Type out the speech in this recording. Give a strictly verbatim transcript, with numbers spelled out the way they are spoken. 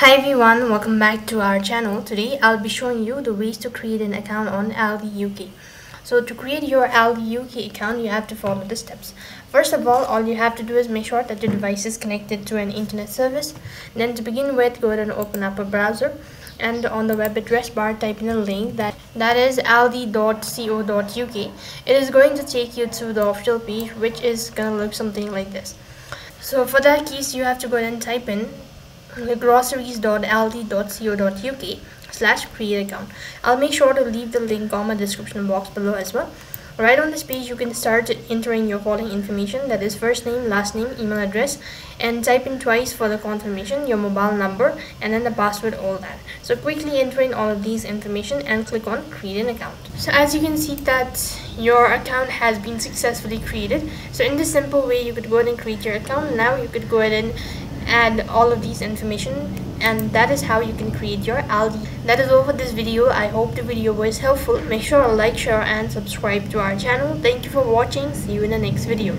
Hi everyone, welcome back to our channel. Today I'll be showing you the ways to create an account on Aldi U K. So to create your Aldi U K account, you have to follow the steps. First of all, all you have to do is make sure that your device is connected to an internet service. Then to begin with, go ahead and open up a browser, and on the web address bar type in a link that that is aldi dot co dot uk. It is going to take you to the official page, which is gonna look something like this. So for that keys, you have to go ahead and type in groceries dot aldi dot co dot uk slash create account. I'll make sure to leave the link on my description box below as well. Right on this page, you can start entering your following information, that is first name, last name, email address, and type in twice for the confirmation, your mobile number, and then the password, all that. So quickly enter in all of these information and click on create an account. So as you can see that your account has been successfully created. So in this simple way, you could go ahead and create your account. Now you could go ahead and add all of these information, and that is how you can create your Aldi. That is all for this video. I hope the video was helpful. Make sure to like, share and subscribe to our channel. Thank you for watching. See you in the next video.